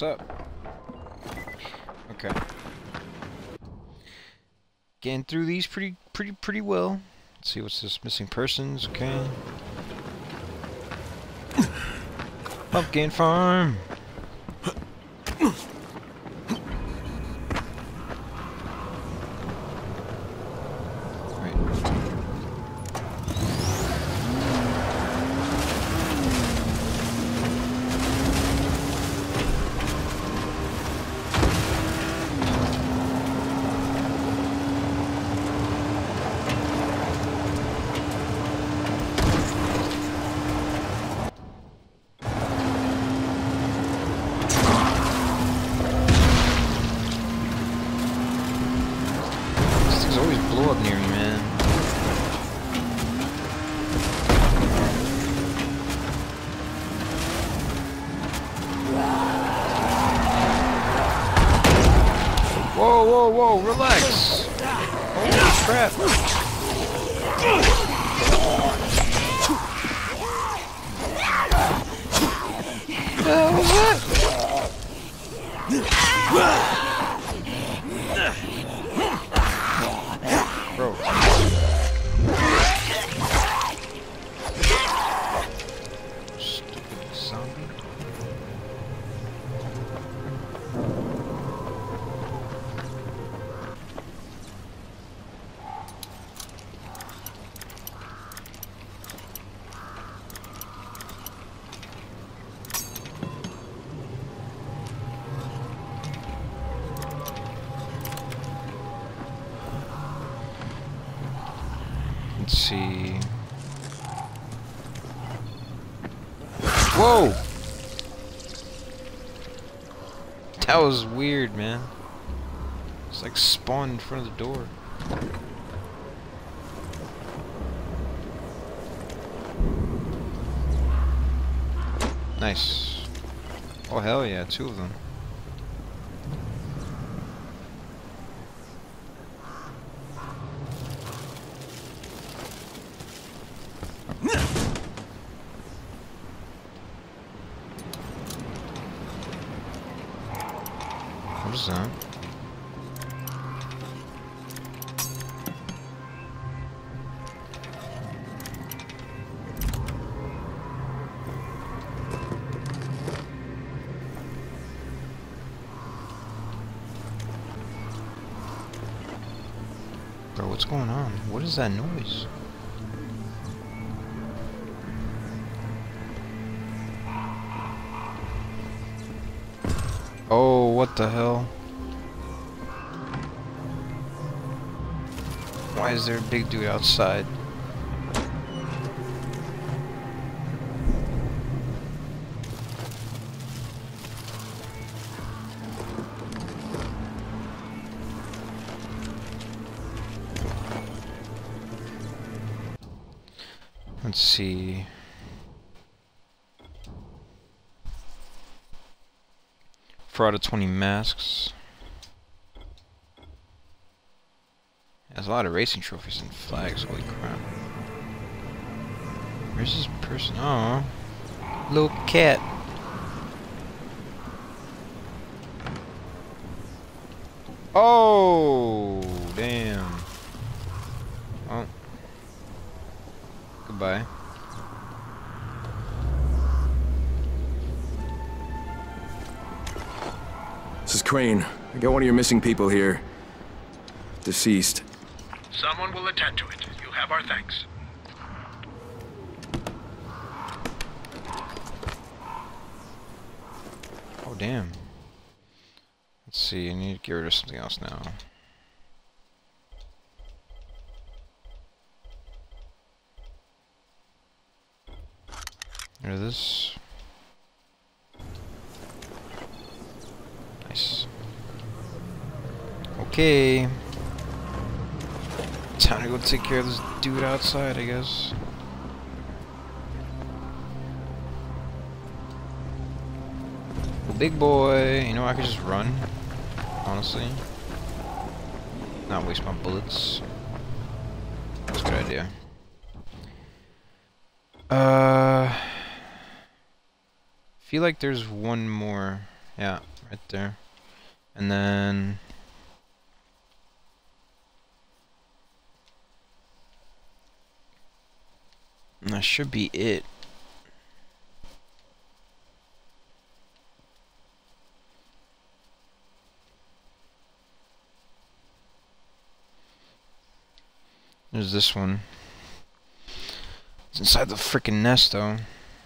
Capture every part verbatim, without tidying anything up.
what's up. Okay. Getting through these pretty, pretty, pretty well. Let's see what's this missing persons. Okay. Pumpkin farm. Whoa, relax! Holy crap! That was it! Bro. Stupid zombie. Let's see. Whoa! That was weird, man. It's like spawned in front of the door. Nice. Oh, hell yeah, two of them. What is that? Bro, what's going on? What is that noise? Oh, what the hell? Why is there a big dude outside? Let's see. Four out of twenty masks. There's a lot of racing trophies and flags. Holy crap! Where's this person? Oh, little cat. Oh, damn. Oh, goodbye. This is Crane. I got one of your missing people here. Deceased. Someone will attend to it. You have our thanks. Oh, damn. Let's see. I need to get rid of something else now. Get rid of this. Okay. Time to go take care of this dude outside, I guess. Well, big boy. You know, I could just run. Honestly. Not waste my bullets. That's a good idea. Uh. I feel like there's one more. Yeah, right there. And then that should be it. There's this one. It's inside the freaking nest, though.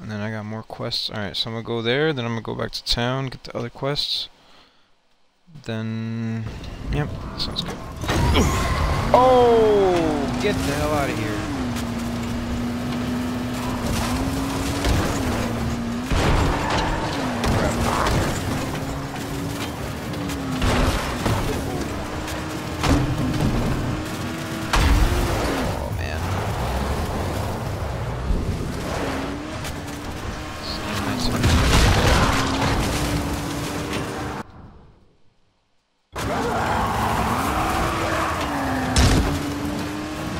And then I got more quests. Alright, so I'm gonna go there, then I'm gonna go back to town, get the other quests. Then... yep, sounds good. Oh! Get the hell out of here.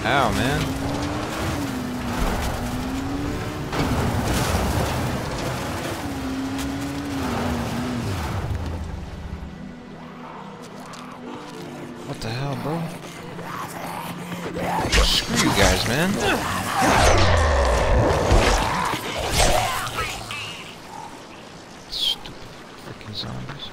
Ow, man. What the hell, bro? Screw you guys, man. Stupid freaking zombies.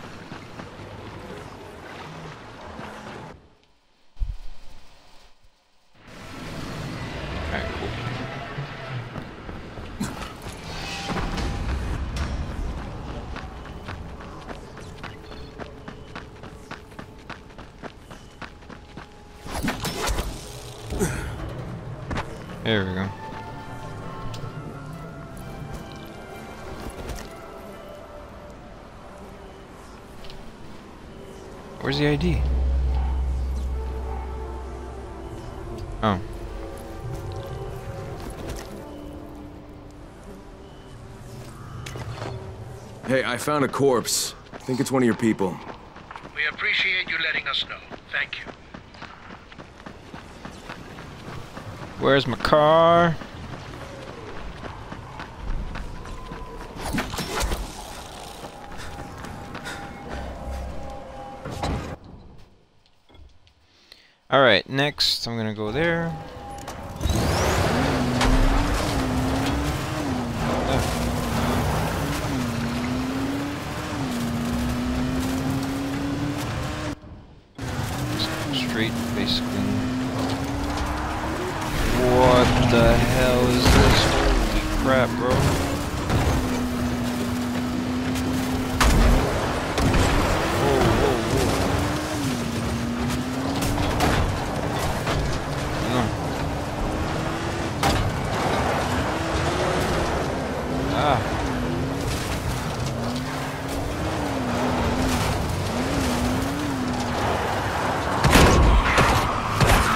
There we go. Where's the I D? Oh. Hey, I found a corpse. I think it's one of your people. We appreciate you letting us know. Thank you. Where's my car? Alright, next I'm gonna go there. Straight, basically. What the hell is this? Holy crap, bro. Whoa, whoa, whoa. No. Ah.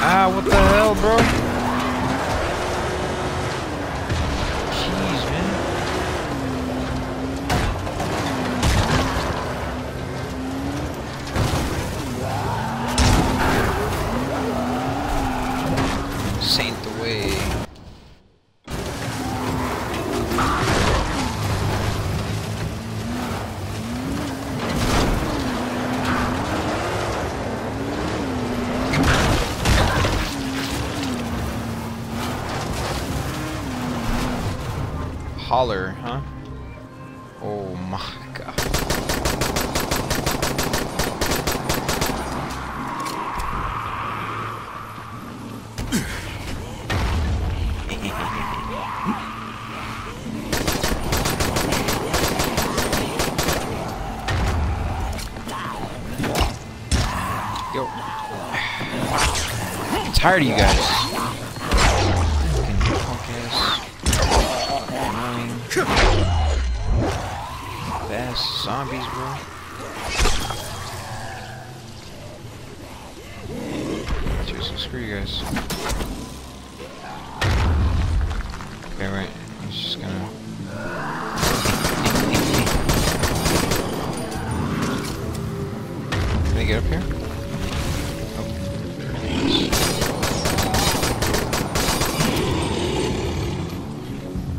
Ah, what the hell, bro? Holler, huh? Oh my god. Yo. I'm tired of you guys. Fast zombies, bro. Seriously, screw you guys. Okay, right. I'm just gonna. Can I get up here? Oh.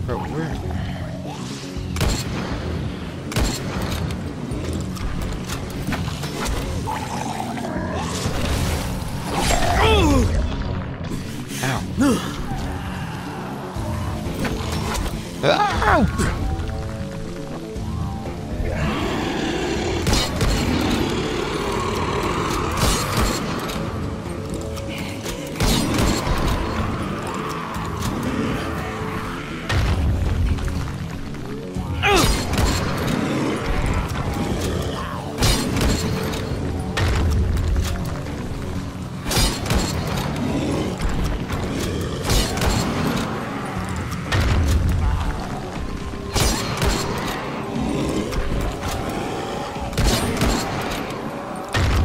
Bro, where? Ah!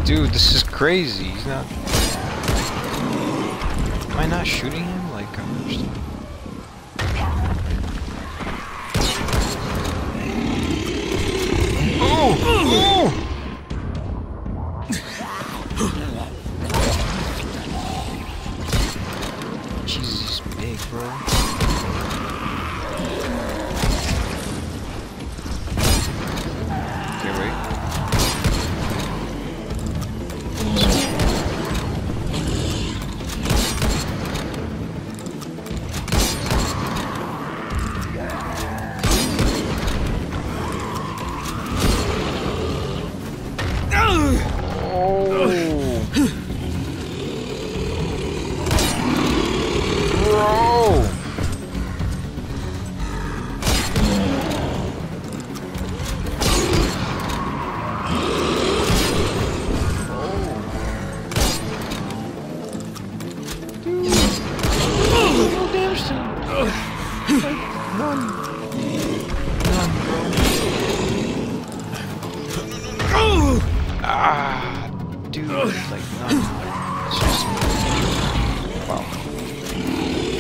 Dude, this is crazy. He's not. Am I not shooting him? Like, I don't understand. Oh! Oh! Jesus, he's big, bro.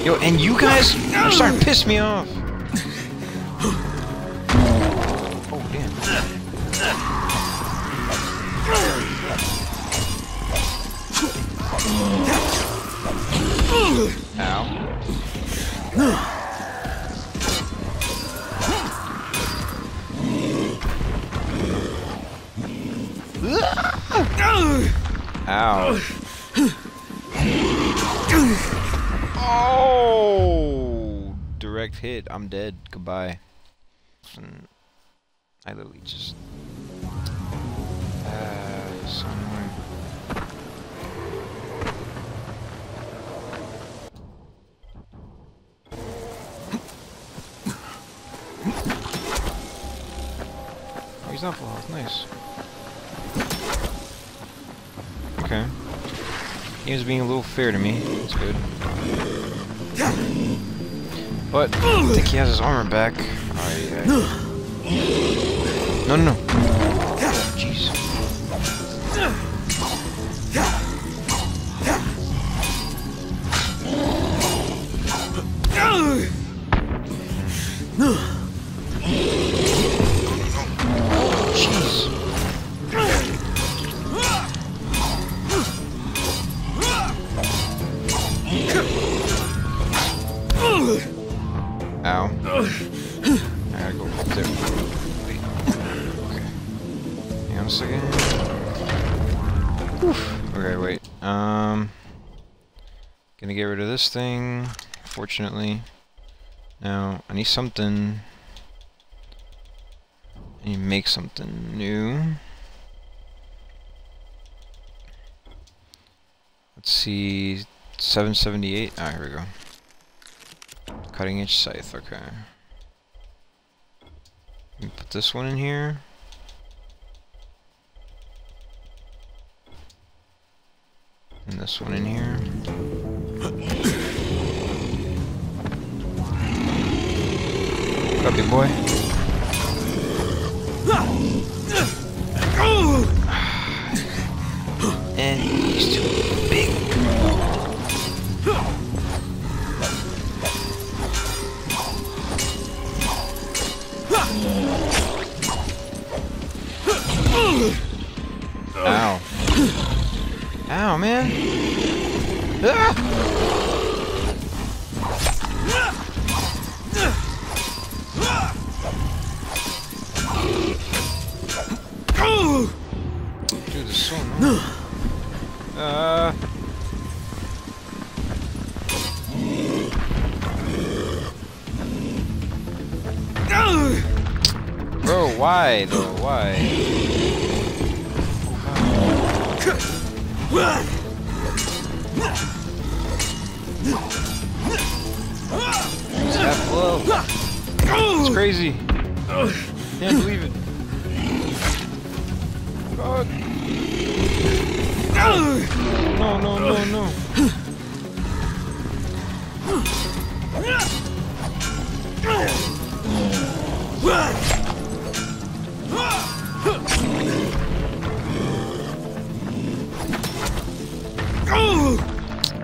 Yo, and you guys are starting to piss me off. Oh, damn. Ow. Ow. Oh, direct hit. I'm dead. Goodbye. And I literally just. Uh, somewhere. Oh, he's not full health. Nice. Okay. He was being a little fair to me. That's good. But I think he has his armor back. Aye, aye. No, no, no. Jeez. Jeez. Ow. I gotta go up there. Wait. Okay. Hang on a second. Oof. Okay, wait. Um. Gonna get rid of this thing, fortunately. Now, I need something. I need to make something new. Let's see. seven seventy-eight. Ah, here we go. Cutting edge scythe, okay. Let me put this one in here. And this one in here. Puppy boy. And he's too big. Ow. Ow, man. Ah! Dude, this is so annoying. Uh... Why though? Why? That blow. It's crazy. Can't believe it. God. No, no, no, no.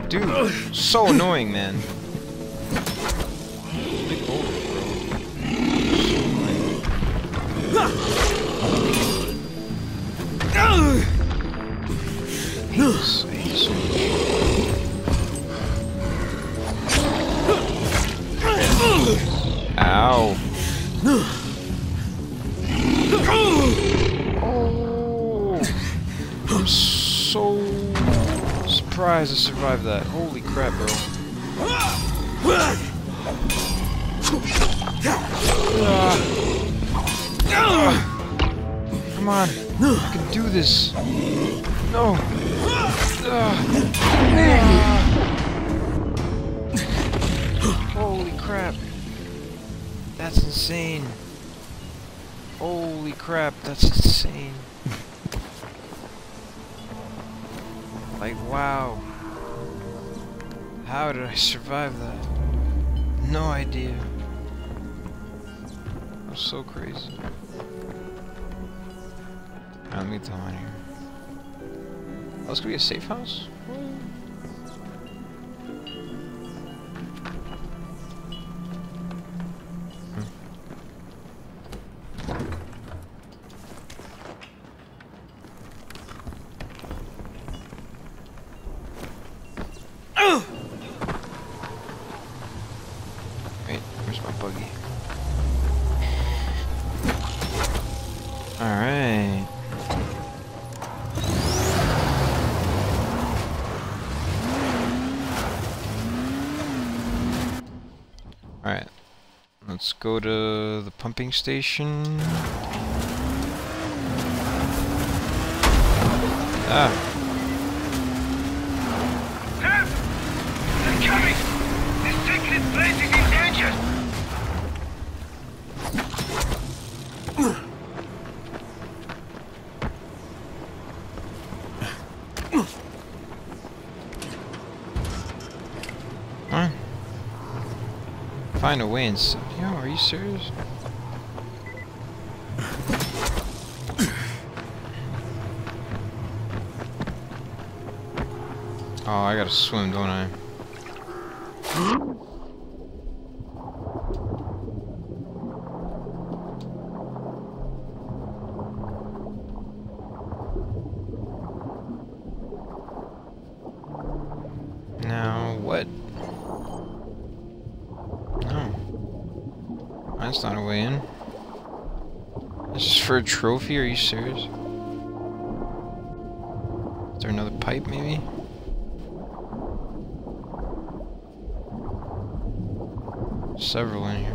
Dude, so annoying, man. Ow. Oh, I'm so surprised I survived that. Holy crap, bro. Uh, come on. I can do this. No. Uh, holy crap. That's insane. Holy crap, that's insane. Like, wow. How did I survive that? No idea. That's so crazy. Alright, let me get the hell out of here. Oh, this could be a safe house? Alright. Alright. Let's go to the pumping station. Ah. Help! They're coming! This secret place is in danger! Find a way inside. Yo, are you serious? Oh, I gotta swim, don't I? Now what? That's not a way in. This is for a trophy? Are you serious? Is there another pipe, maybe? Several in here.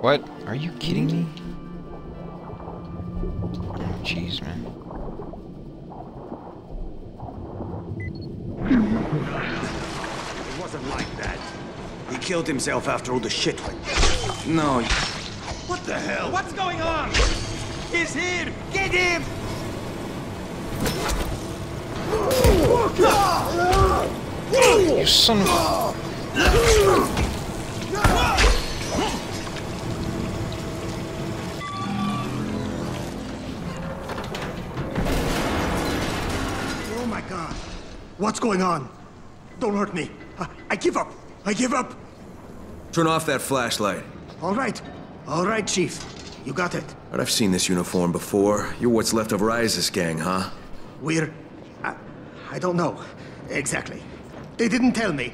What? Are you kidding me? Oh, jeez, man. It wasn't like that. He killed himself after all the shit went. No. What the hell? What's going on? He's here! Get him! You son of a... What's going on? Don't hurt me. I, I give up. I give up. Turn off that flashlight. All right. All right, Chief. You got it? But I've seen this uniform before. You're what's left of Rise's gang, huh? We're... I, I don't know. Exactly. They didn't tell me.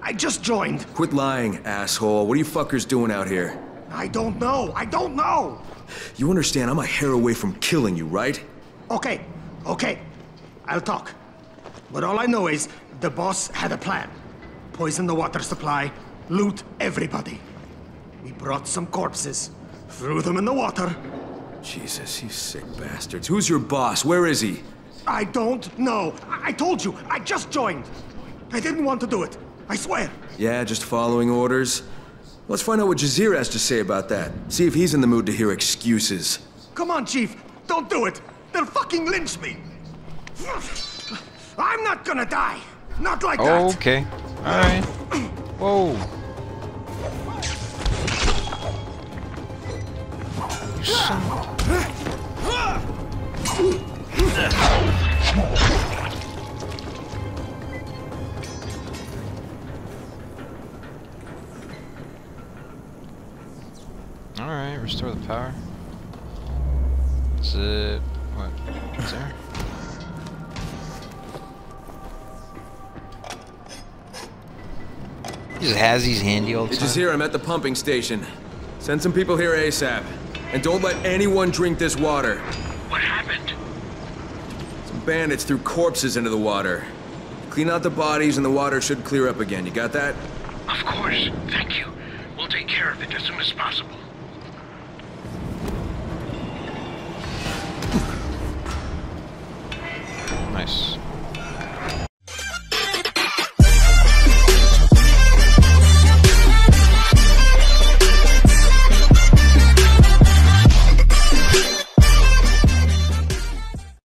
I just joined. Quit lying, asshole. What are you fuckers doing out here? I don't know. I don't know! You understand I'm a hair away from killing you, right? Okay. Okay. I'll talk. But all I know is the boss had a plan. Poison the water supply, loot everybody. We brought some corpses, threw them in the water. Jesus, you sick bastards. Who's your boss? Where is he? I don't know. I, I told you. I just joined. I didn't want to do it. I swear. Yeah, just following orders. Let's find out what Jazeera has to say about that. See if he's in the mood to hear excuses. Come on, Chief. Don't do it. They'll fucking lynch me. I'm not gonna die. Not like that. Okay. All right. Whoa. All right, restore the power. Is it what? Is there? He just has these handy old. Did you hear him at the pumping station? Send some people here ASAP. And don't let anyone drink this water. What happened? Some bandits threw corpses into the water. Clean out the bodies and the water should clear up again. You got that? Of course. Thank you. We'll take care of it as soon as possible.